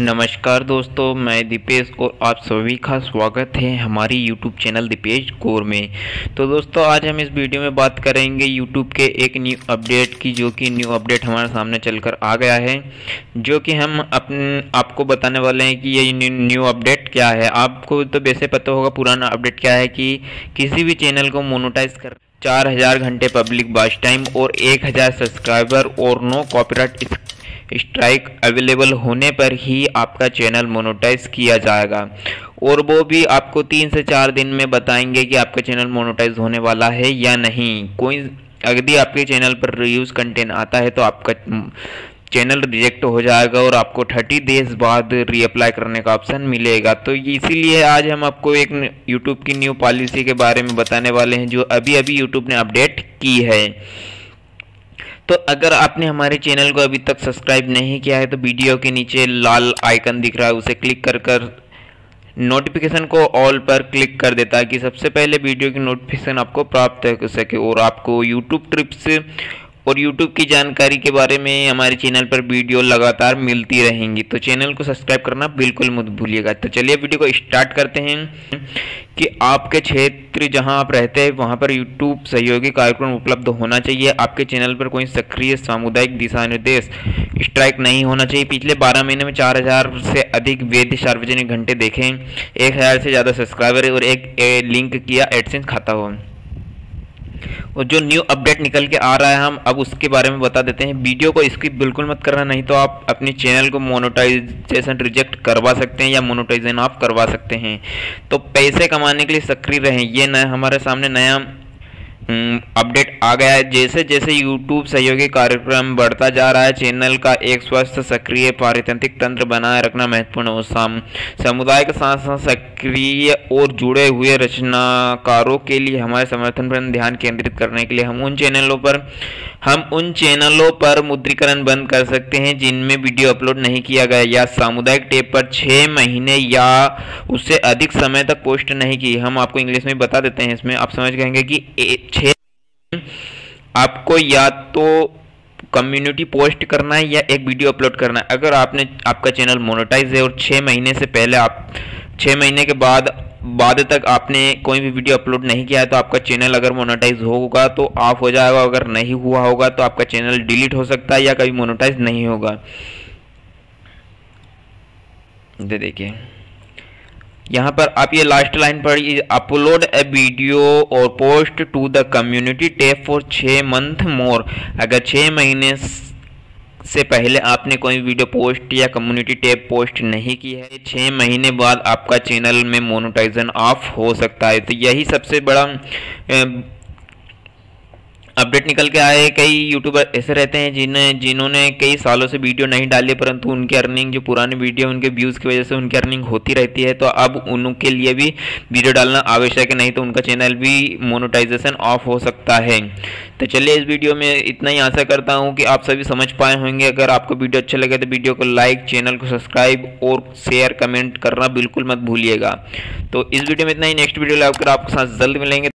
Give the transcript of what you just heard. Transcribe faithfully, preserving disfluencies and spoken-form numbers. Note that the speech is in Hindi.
नमस्कार दोस्तों, मैं दीपेश और आप सभी का स्वागत है हमारी YouTube चैनल दीपेश गोर में। तो दोस्तों, आज हम इस वीडियो में बात करेंगे YouTube के एक न्यू अपडेट की, जो कि न्यू अपडेट हमारे सामने चलकर आ गया है, जो कि हम अपने आपको बताने वाले हैं कि ये न्यू अपडेट क्या है। आपको तो वैसे पता होगा पुराना अपडेट क्या है कि किसी भी चैनल को मोनेटाइज कर चार हज़ार घंटे पब्लिक वॉच टाइम और एक हज़ार सब्सक्राइबर और नो कॉपीराइट स्ट्राइक अवेलेबल होने पर ही आपका चैनल मोनेटाइज किया जाएगा। और वो भी आपको तीन से चार दिन में बताएंगे कि आपका चैनल मोनेटाइज होने वाला है या नहीं। कोई यदि आपके चैनल पर रिव्यूज कंटेंट आता है तो आपका चैनल रिजेक्ट हो जाएगा और आपको तीस डेज बाद रीअप्लाई करने का ऑप्शन मिलेगा। तो इसीलिए आज हम आपको एक YouTube की न्यू पॉलिसी के बारे में बताने वाले हैं, जो अभी अभी YouTube ने अपडेट की है। तो अगर आपने हमारे चैनल को अभी तक सब्सक्राइब नहीं किया है तो वीडियो के नीचे लाल आइकन दिख रहा है, उसे क्लिक कर कर नोटिफिकेशन को ऑल पर क्लिक कर देता है कि सबसे पहले वीडियो की नोटिफिकेशन आपको प्राप्त हो सके और आपको यूट्यूब ट्रिप्स और यूट्यूब की जानकारी के बारे में हमारे चैनल पर वीडियो लगातार मिलती रहेंगी। तो चैनल को सब्सक्राइब करना बिल्कुल मत भूलिएगा। तो चलिए वीडियो को स्टार्ट करते हैं कि आपके क्षेत्र जहां आप रहते हैं वहां पर यूट्यूब सहयोगी कार्यक्रम उपलब्ध होना चाहिए। आपके चैनल पर कोई सक्रिय सामुदायिक दिशा निर्देश स्ट्राइक नहीं होना चाहिए। पिछले बारह महीने में चार हज़ार से अधिक वैध सार्वजनिक घंटे देखें, एक हज़ार से ज़्यादा सब्सक्राइबर और एक लिंक किया एडसेंस खाता हो। और जो न्यू अपडेट निकल के आ रहा है हम अब उसके बारे में बता देते हैं। वीडियो को स्किप बिल्कुल मत करना, नहीं तो आप अपने चैनल को मोनेटाइजेशन रिजेक्ट करवा सकते हैं या मोनेटाइजेशन आप करवा सकते हैं। तो पैसे कमाने के लिए सक्रिय रहें। ये नया हमारे सामने नया अपडेट आ गया है। जैसे जैसे यूट्यूब सहयोगी कार्यक्रम बढ़ता जा रहा है, चैनल का एक स्वस्थ सक्रिय पारितंत्रिक तंत्र बनाए रखना महत्वपूर्ण हो। साम समुदाय के साथ साथ सक्रिय और जुड़े हुए रचनाकारों के लिए हमारे समर्थन पर ध्यान केंद्रित करने के लिए हम उन चैनलों पर हम उन चैनलों पर मुद्रीकरण बंद कर सकते हैं जिनमें वीडियो अपलोड नहीं किया गया या सामुदायिक टेप पर छः महीने या उससे अधिक समय तक पोस्ट नहीं की। हम आपको इंग्लिश में बता देते हैं, इसमें आप समझ गएंगे कि छः आपको या तो कम्युनिटी पोस्ट करना है या एक वीडियो अपलोड करना है। अगर आपने आपका चैनल मोनेटाइज है और छः महीने से पहले आप छः महीने के बाद बाद तक आपने कोई भी वीडियो अपलोड नहीं किया है तो आपका चैनल अगर मोनेटाइज होगा तो ऑफ हो जाएगा। अगर नहीं हुआ होगा तो आपका चैनल डिलीट हो सकता है या कभी मोनेटाइज नहीं होगा। दे देखिए यहाँ पर आप ये लास्ट लाइन पढ़िए, अपलोड ए वीडियो और post to the community tab for छः मंथ मोर। अगर छः महीने से पहले आपने कोई वीडियो पोस्ट या कम्युनिटी टैब पोस्ट नहीं की है, छः महीने बाद आपका चैनल में मोनेटाइजेशन ऑफ हो सकता है। तो यही सबसे बड़ा अपडेट निकल के आए। कई यूट्यूबर ऐसे रहते हैं जिन्हें जिन्होंने कई सालों से वीडियो नहीं डाली, परंतु उनकी अर्निंग जो पुराने वीडियो उनके व्यूज़ की वजह से उनकी अर्निंग होती रहती है। तो अब उनके लिए भी वीडियो डालना आवश्यक है, नहीं तो उनका चैनल भी मोनेटाइजेशन ऑफ हो सकता है। तो चलिए इस वीडियो में इतना ही। आशा करता हूँ कि आप सभी समझ पाए होंगे। अगर आपको वीडियो अच्छा लगे तो वीडियो को लाइक, चैनल को सब्सक्राइब और शेयर कमेंट करना बिल्कुल मत भूलिएगा। तो इस वीडियो में इतना ही। नेक्स्ट वीडियो लाइव कर आपके साथ जल्द मिलेंगे।